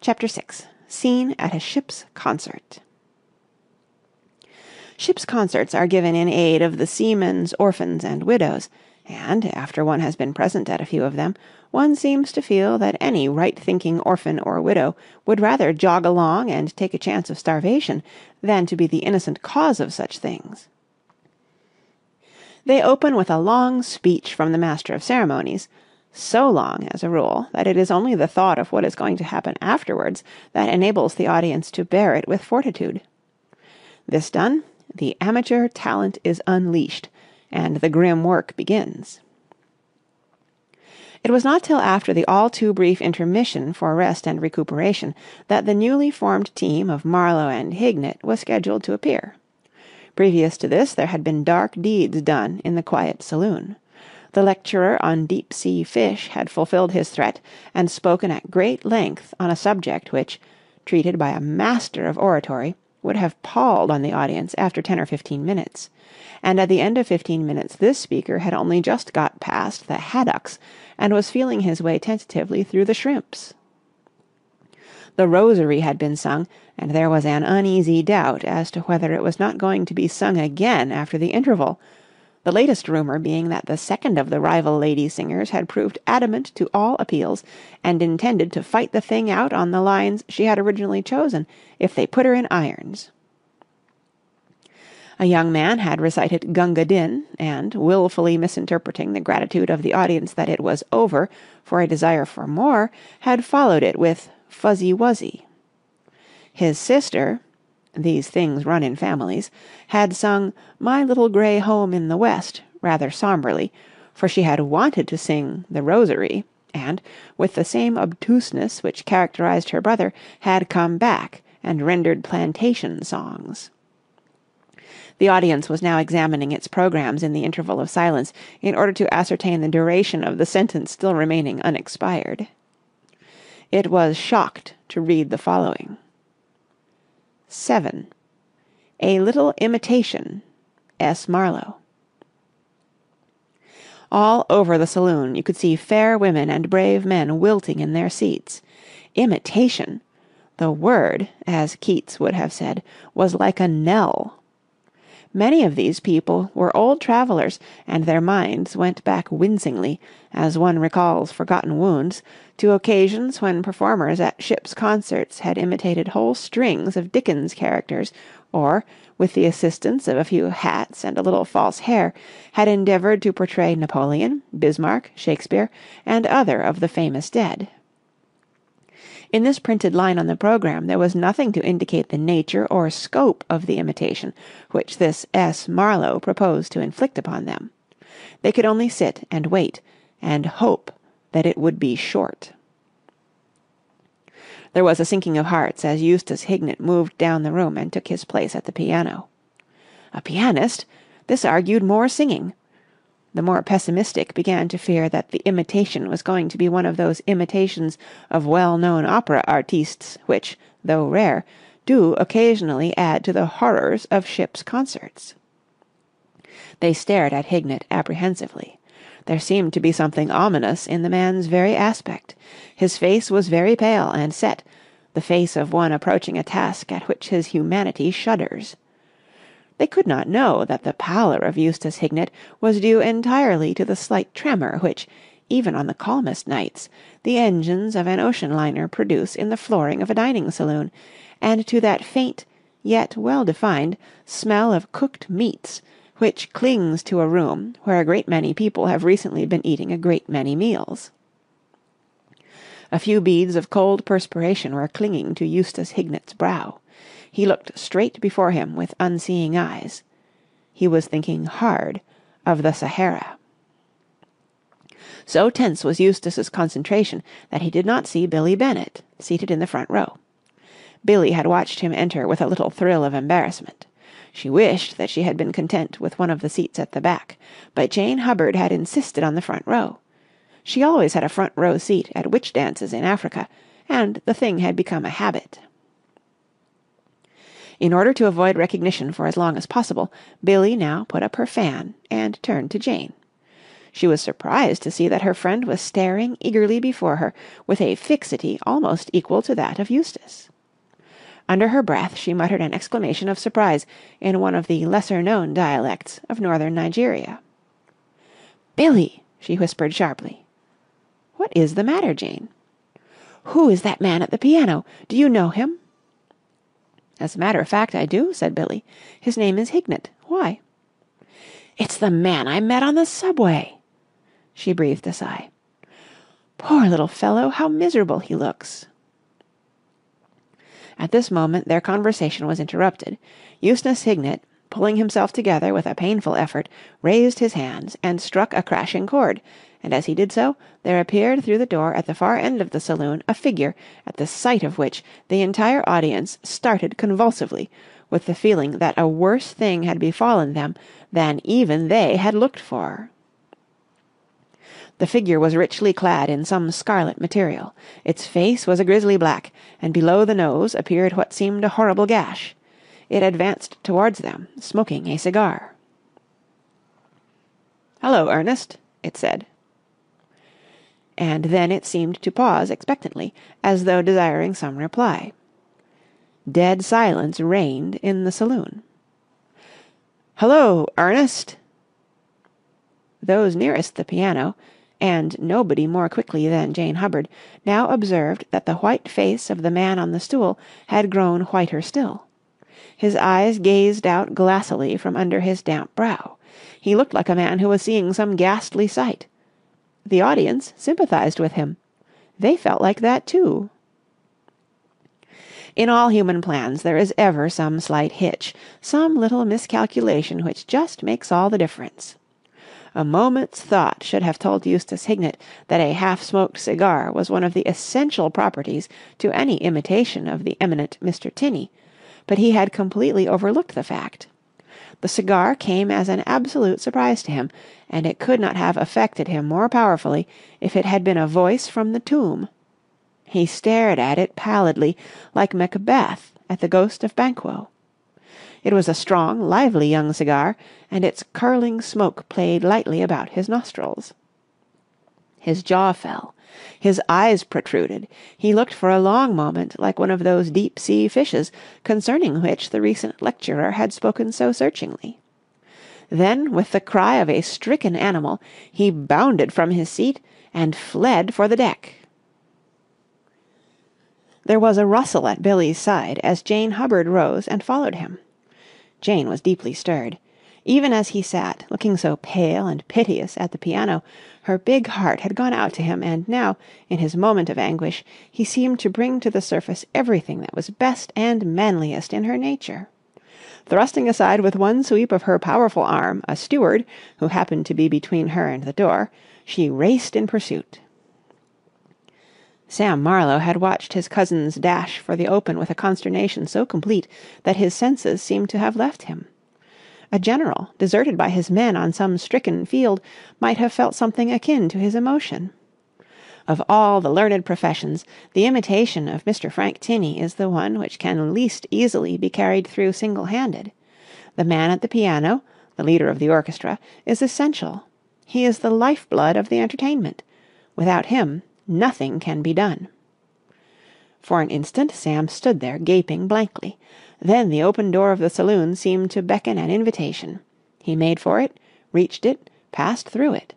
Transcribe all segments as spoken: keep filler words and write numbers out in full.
Chapter six. Scene at a Ship's Concert. Ship's concerts are given in aid of the seamen's orphans and widows, and, after one has been present at a few of them, one seems to feel that any right-thinking orphan or widow would rather jog along and take a chance of starvation than to be the innocent cause of such things. They open with a long speech from the master of ceremonies, so long, as a rule, that it is only the thought of what is going to happen afterwards that enables the audience to bear it with fortitude. This done, the amateur talent is unleashed, and the grim work begins. It was not till after the all-too-brief intermission for rest and recuperation that the newly formed team of Marlowe and Hignett was scheduled to appear. Previous to this there had been dark deeds done in the quiet saloon. The lecturer on deep-sea fish had fulfilled his threat and spoken at great length on a subject which, treated by a master of oratory, would have palled on the audience after ten or fifteen minutes, and at the end of fifteen minutes this speaker had only just got past the haddocks and was feeling his way tentatively through the shrimps. The rosary had been sung, and there was an uneasy doubt as to whether it was not going to be sung again after the interval, the latest rumour being that the second of the rival lady singers had proved adamant to all appeals and intended to fight the thing out on the lines she had originally chosen if they put her in irons. A young man had recited Gunga Din, and, wilfully misinterpreting the gratitude of the audience that it was over for a desire for more, had followed it with Fuzzy Wuzzy. His sister, these things run in families, had sung My Little Grey Home in the West rather sombrely, for she had wanted to sing the Rosary, and, with the same obtuseness which characterized her brother, had come back and rendered plantation songs. The audience was now examining its programs in the interval of silence in order to ascertain the duration of the sentence still remaining unexpired. It was shocked to read the following. seven. A Little Imitation. S. Marlowe. All over the saloon you could see fair women and brave men wilting in their seats. Imitation! The word, as Keats would have said, was like a knell. Many of these people were old travellers, and their minds went back wincingly, as one recalls forgotten wounds, to occasions when performers at ship's concerts had imitated whole strings of Dickens characters, or, with the assistance of a few hats and a little false hair, had endeavoured to portray Napoleon, Bismarck, Shakespeare, and other of the famous dead. In this printed line on the programme there was nothing to indicate the nature or scope of the imitation which this S. Marlowe proposed to inflict upon them. They could only sit and wait, and hope that it would be short. There was a sinking of hearts as Eustace Hignett moved down the room and took his place at the piano. A pianist! This argued more singing. The more pessimistic began to fear that the imitation was going to be one of those imitations of well-known opera artistes which, though rare, do occasionally add to the horrors of ship's concerts. They stared at Hignett apprehensively. There seemed to be something ominous in the man's very aspect. His face was very pale and set, the face of one approaching a task at which his humanity shudders. They could not know that the pallor of Eustace Hignett was due entirely to the slight tremor which, even on the calmest nights, the engines of an ocean liner produce in the flooring of a dining saloon, and to that faint, yet well-defined, smell of cooked meats which clings to a room where a great many people have recently been eating a great many meals. A few beads of cold perspiration were clinging to Eustace Hignett's brow. He looked straight before him with unseeing eyes. He was thinking hard of the Sahara. So tense was Eustace's concentration that he did not see Billy Bennett, seated in the front row. Billie had watched him enter with a little thrill of embarrassment. She wished that she had been content with one of the seats at the back, but Jane Hubbard had insisted on the front row. She always had a front row seat at witch dances in Africa, and the thing had become a habit. In order to avoid recognition for as long as possible, Billie now put up her fan and turned to Jane. She was surprised to see that her friend was staring eagerly before her with a fixity almost equal to that of Eustace. Under her breath she muttered an exclamation of surprise in one of the lesser-known dialects of northern Nigeria. "Billy!" she whispered sharply. "What is the matter, Jane?" "Who is that man at the piano? Do you know him?" "As a matter of fact, I do," said Billie. "His name is Hignett. Why?" "It's the man I met on the subway!" She breathed a sigh. "Poor little fellow, how miserable he looks!" At this moment their conversation was interrupted. Eustace Hignett, pulling himself together with a painful effort, raised his hands and struck a crashing chord, and as he did so, there appeared through the door at the far end of the saloon a figure at the sight of which the entire audience started convulsively, with the feeling that a worse thing had befallen them than even they had looked for. The figure was richly clad in some scarlet material. Its face was a grisly black, and below the nose appeared what seemed a horrible gash. It advanced towards them, smoking a cigar. "Hello, Ernest," it said. And then it seemed to pause expectantly, as though desiring some reply. Dead silence reigned in the saloon. "Hello, Ernest!" Those nearest the piano, and nobody more quickly than Jane Hubbard, now observed that the white face of the man on the stool had grown whiter still. His eyes gazed out glassily from under his damp brow. He looked like a man who was seeing some ghastly sight. The audience sympathized with him. They felt like that too. In all human plans there is ever some slight hitch, some little miscalculation which just makes all the difference. A moment's thought should have told Eustace Hignett that a half-smoked cigar was one of the essential properties to any imitation of the eminent Mister Tinney, but he had completely overlooked the fact. The cigar came as an absolute surprise to him, and it could not have affected him more powerfully if it had been a voice from the tomb. He stared at it pallidly, like Macbeth at the ghost of Banquo. It was a strong, lively young cigar, and its curling smoke played lightly about his nostrils. His jaw fell. His eyes protruded. He looked for a long moment like one of those deep-sea fishes concerning which the recent lecturer had spoken so searchingly. Then, with the cry of a stricken animal, he bounded from his seat and fled for the deck. There was a rustle at Billie's side as Jane Hubbard rose and followed him. Jane was deeply stirred. Even as he sat, looking so pale and piteous at the piano, her big heart had gone out to him, and now, in his moment of anguish, he seemed to bring to the surface everything that was best and manliest in her nature. Thrusting aside with one sweep of her powerful arm a steward who happened to be between her and the door, she raced in pursuit. Sam Marlowe had watched his cousin's dash for the open with a consternation so complete that his senses seemed to have left him. A general, deserted by his men on some stricken field, might have felt something akin to his emotion. Of all the learned professions, the imitation of Mister Frank Tinney is the one which can least easily be carried through single-handed. The man at the piano, the leader of the orchestra, is essential. He is the lifeblood of the entertainment. Without him, nothing can be done. For an instant Sam stood there gaping blankly. Then the open door of the saloon seemed to beckon an invitation. He made for it, reached it, passed through it.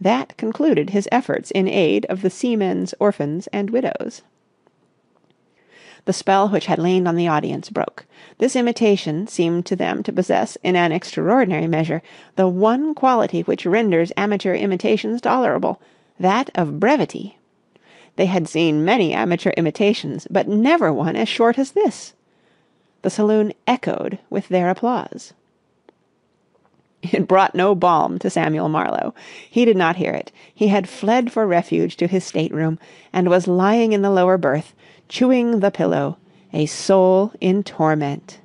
That concluded his efforts in aid of the seamen's orphans and widows. The spell which had lain on the audience broke. This imitation seemed to them to possess in an extraordinary measure the one quality which renders amateur imitations tolerable, that of brevity. They had seen many amateur imitations, but never one as short as this. The saloon echoed with their applause. It brought no balm to Samuel Marlowe. He did not hear it. He had fled for refuge to his stateroom, and was lying in the lower berth, chewing the pillow, a soul in torment.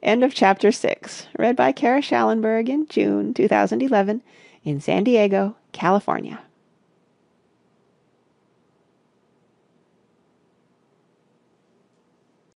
End of chapter six. Read by Kara Schallenberg in June two thousand eleven. In San Diego, California.